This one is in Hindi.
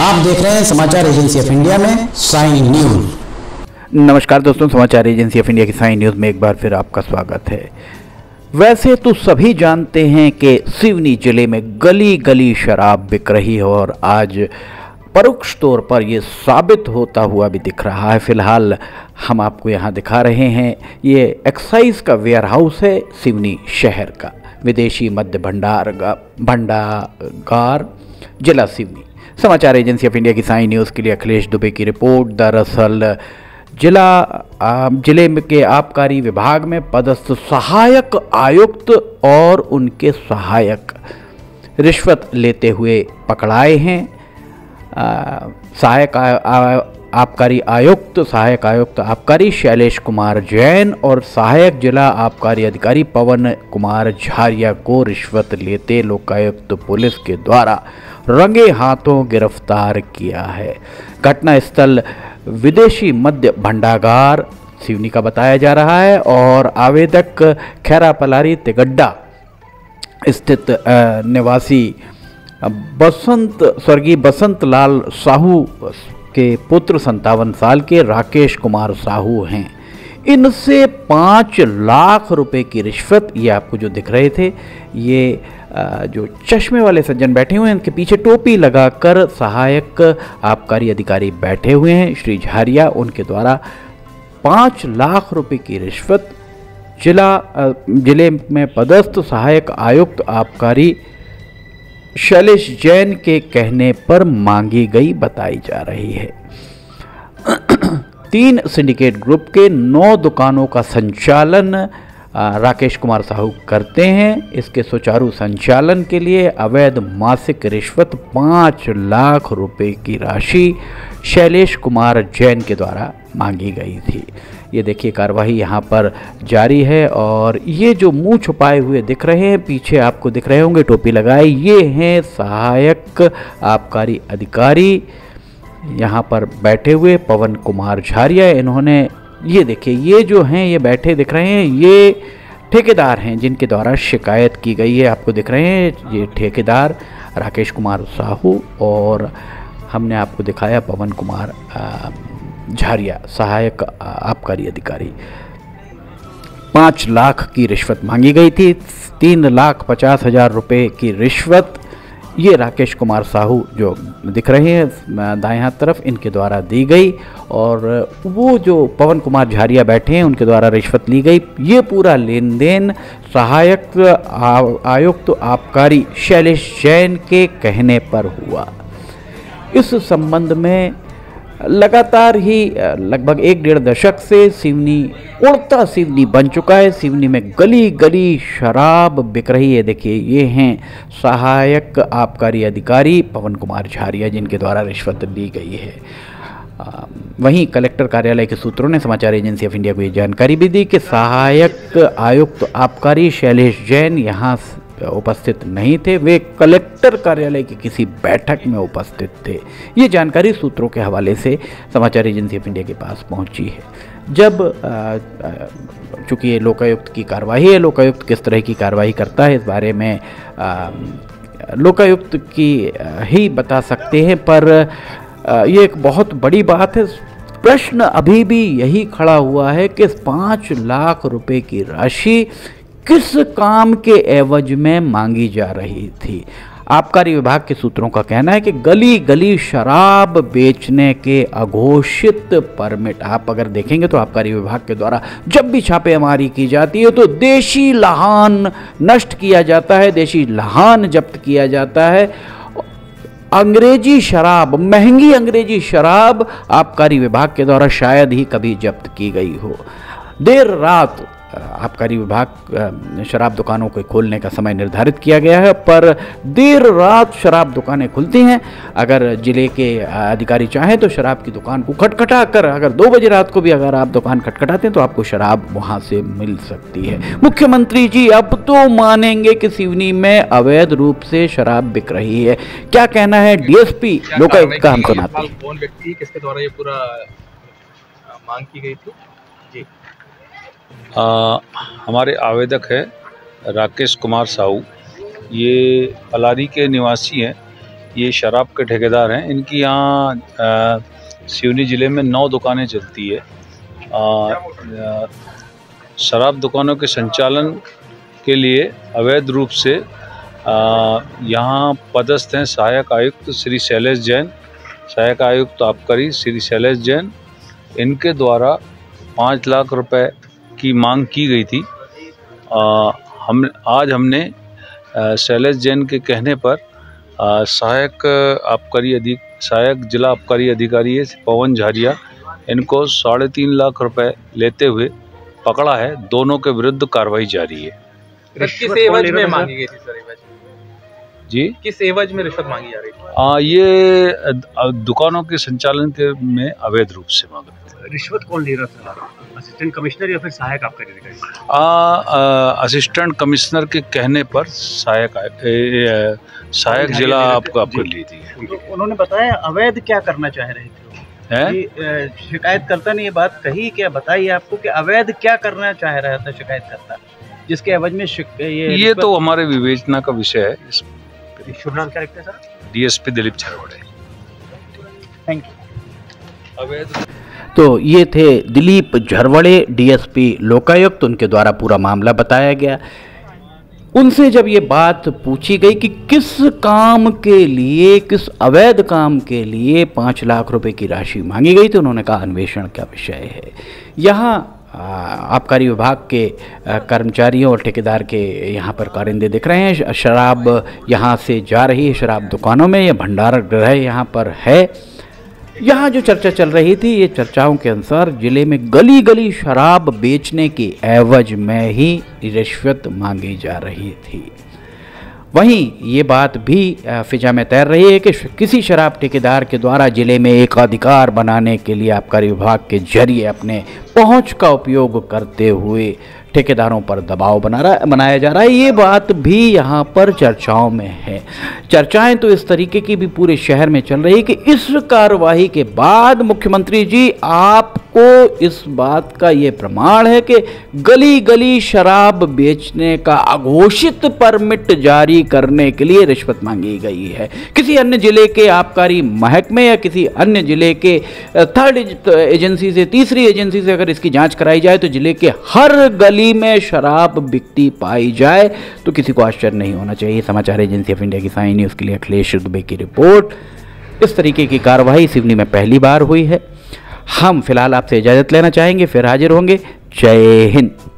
आप देख रहे हैं समाचार एजेंसी ऑफ इंडिया में साई न्यूज। नमस्कार दोस्तों, समाचार एजेंसी ऑफ इंडिया की साई न्यूज में एक बार फिर आपका स्वागत है। वैसे तो सभी जानते हैं कि सिवनी जिले में गली गली शराब बिक रही है और आज परोक्ष तौर पर ये साबित होता हुआ भी दिख रहा है। फिलहाल हम आपको यहाँ दिखा रहे हैं, ये एक्साइज का वेयरहाउस है सिवनी शहर का, विदेशी मध्य भंडागार जिला सिवनी। समाचार एजेंसी ऑफ इंडिया की साई न्यूज़ के लिए अखिलेश दुबे की रिपोर्ट। दरअसल जिले के आबकारी विभाग में पदस्थ सहायक आयुक्त और उनके सहायक रिश्वत लेते हुए पकड़ाए हैं। सहायक आयुक्त आबकारी शैलेश कुमार जैन और सहायक जिला आबकारी अधिकारी पवन कुमार झारिया को रिश्वत लेते लोकायुक्त पुलिस के द्वारा रंगे हाथों गिरफ्तार किया है। घटनास्थल विदेशी मध्य भंडागार सिवनी का बताया जा रहा है और आवेदक खैरा पलारी तिगड्डा स्थित निवासी स्वर्गीय बसंत लाल साहू के पुत्र 57 साल के राकेश कुमार साहू हैं। इनसे 5 लाख रुपए की रिश्वत, ये आपको जो दिख रहे थे, ये जो चश्मे वाले सज्जन बैठे हुए हैं, इनके पीछे टोपी लगाकर सहायक आबकारी अधिकारी बैठे हुए हैं श्री झारिया, उनके द्वारा 5 लाख रुपए की रिश्वत जिले में पदस्थ सहायक आयुक्त आबकारी शैलेश जैन के कहने पर मांगी गई बताई जा रही है। 3 सिंडिकेट ग्रुप के 9 दुकानों का संचालन राकेश कुमार साहू करते हैं। इसके सुचारू संचालन के लिए अवैध मासिक रिश्वत 5 लाख रुपए की राशि शैलेश कुमार जैन के द्वारा मांगी गई थी। ये देखिए, कार्रवाई यहाँ पर जारी है और ये जो मुंह छुपाए हुए दिख रहे हैं, पीछे आपको दिख रहे होंगे टोपी लगाए, ये हैं सहायक आबकारी अधिकारी यहाँ पर बैठे हुए पवन कुमार झारिया। इन्होंने ये देखिए, ये जो हैं, ये बैठे दिख रहे हैं, ये ठेकेदार हैं जिनके द्वारा शिकायत की गई है। आपको दिख रहे हैं ये ठेकेदार राकेश कुमार साहू और हमने आपको दिखाया पवन कुमार झारिया सहायक आबकारी अधिकारी। 5 लाख की रिश्वत मांगी गई थी। 3,50,000 रुपये की रिश्वत ये राकेश कुमार साहू जो दिख रहे हैं दाएं हाथ तरफ, इनके द्वारा दी गई और वो जो पवन कुमार झारिया बैठे हैं उनके द्वारा रिश्वत ली गई। ये पूरा लेन देन सहायक आयुक्त आबकारी शैलेश जैन के कहने पर हुआ। इस संबंध में लगातार ही लगभग 1.5 दशक से सिवनी उड़ता सिवनी बन चुका है। सिवनी में गली गली शराब बिक रही है। देखिए, ये हैं सहायक आबकारी अधिकारी पवन कुमार झारिया जिनके द्वारा रिश्वत ली गई है। वहीं कलेक्टर कार्यालय के सूत्रों ने समाचार एजेंसी ऑफ इंडिया को ये जानकारी भी दी कि सहायक आयुक्त आबकारी शैलेश जैन यहाँ उपस्थित नहीं थे, वे कलेक्टर कार्यालय की किसी बैठक में उपस्थित थे। ये जानकारी सूत्रों के हवाले से समाचार एजेंसी ऑफ इंडिया के पास पहुंची है। जब चूँकि ये लोकायुक्त की कार्रवाई है, लोकायुक्त किस तरह की कार्रवाई करता है इस बारे में लोकायुक्त की ही बता सकते हैं, पर ये एक बहुत बड़ी बात है। प्रश्न अभी भी यही खड़ा हुआ है कि 5 लाख रुपए की राशि किस काम के एवज में मांगी जा रही थी। आबकारी विभाग के सूत्रों का कहना है कि गली गली शराब बेचने के अघोषित परमिट, आप अगर देखेंगे तो आबकारी विभाग के द्वारा जब भी छापेमारी की जाती है तो देशी लहान नष्ट किया जाता है, देशी लहान जब्त किया जाता है। अंग्रेजी शराब, महंगी अंग्रेजी शराब आबकारी विभाग के द्वारा शायद ही कभी जब्त की गई हो। देर रात आबकारी विभाग शराब दुकानों को खोलने का समय निर्धारित किया गया है, पर देर रात शराब दुकानें खुलती हैं। अगर जिले के अधिकारी चाहें तो शराब की दुकान को खटखटा कर, अगर 2 बजे रात को भी अगर आप दुकान खटखटाते हैं तो आपको शराब वहां से मिल सकती है। मुख्यमंत्री जी अब तो मानेंगे कि सिवनी में अवैध रूप से शराब बिक रही है। क्या कहना है डीएसपी लोकायुक्त का, हम सुनाते हैं। किसके द्वारा ये पूरा मांग की गई थी? जी, हमारे आवेदक है राकेश कुमार साहू, ये पलारी के निवासी हैं ये शराब के ठेकेदार हैं। इनकी यहाँ सिवनी ज़िले में 9 दुकानें चलती है। शराब दुकानों के संचालन के लिए अवैध रूप से यहाँ पदस्थ हैं सहायक आयुक्त श्री शैलेश जैन, सहायक आयुक्त आबकारी श्री शैलेश जैन। इनके द्वारा 5 लाख रुपए की मांग की गई थी। आज हमने शैलेश जैन के कहने पर सहायक जिला आबकारी अधिकारी है पवन झारिया, इनको 3.5 लाख रुपए लेते हुए पकड़ा है। दोनों के विरुद्ध कार्रवाई जारी है। किस एवज में मांगी गई थी सर? जी, किस एवज में रिश्वत मांगी जा रही थी? ये दुकानों के संचालन के में अवैध रूप से मांग रहे थे। रिश्वत कौन ले रहा था, असिस्टेंट कमिश्नर या फिर सहायक आबकारी अधिकारी? असिस्टेंट कमिश्नर के कहने पर सहायक जिला आपको आपको ली थी। उन्होंने बताया अवैध क्या करना चाह रहे थे? शिकायतकर्ता ने ये बात कही, क्या बताइए आपको कि अवैध क्या करना चाह रहा था शिकायतकर्ता, जिसके एवज में ये तो हमारे विवेचना का विषय है। शुभ नाम क्या रखते हैं sir? DSP Dilip Jharwade. Thank you. अवैध। तो ये थे दिलीप झरवाड़े, डीएसपी लोकायुक्त। उनके द्वारा पूरा मामला बताया गया। उनसे जब ये बात पूछी गई कि किस काम के लिए, किस अवैध काम के लिए 5 लाख रुपए की राशि मांगी गई, तो उन्होंने कहा अन्वेषण का विषय है। यहाँ आबकारी विभाग के कर्मचारियों और ठेकेदार के यहाँ पर कारिंदे दिख रहे हैं। शराब यहाँ से जा रही है, शराब दुकानों में, यह भंडार गृह यहाँ पर है। यहाँ जो चर्चा चल रही थी, ये चर्चाओं के अनुसार जिले में गली गली शराब बेचने की एवज में ही रिश्वत मांगी जा रही थी। वहीं ये बात भी फिजा में तैर रही है कि किसी शराब ठेकेदार के द्वारा जिले में एक अधिकार बनाने के लिए आबकारी विभाग के जरिए अपने पहुंच का उपयोग करते हुए ठेकेदारों पर दबाव बनाया जा रहा है। ये बात भी यहाँ पर चर्चाओं में है। चर्चाएं तो इस तरीके की भी पूरे शहर में चल रही है कि इस कार्रवाई के बाद मुख्यमंत्री जी आपको इस बात का ये प्रमाण है कि गली गली शराब बेचने का अघोषित परमिट जारी करने के लिए रिश्वत मांगी गई है। किसी अन्य जिले के आबकारी महकमे या किसी अन्य जिले के थर्ड एजेंसी से, तीसरी एजेंसी से अगर इसकी जांच कराई जाए तो जिले के हर गली में शराब बिकती पाई जाए तो किसी को आश्चर्य नहीं होना चाहिए। समाचार एजेंसी ऑफ इंडिया की साई न्यूज के लिए अखिलेश दुबे की रिपोर्ट। इस तरीके की कार्रवाई सिवनी में पहली बार हुई है। हम फिलहाल आपसे इजाजत लेना चाहेंगे, फिर हाजिर होंगे। जय हिंद।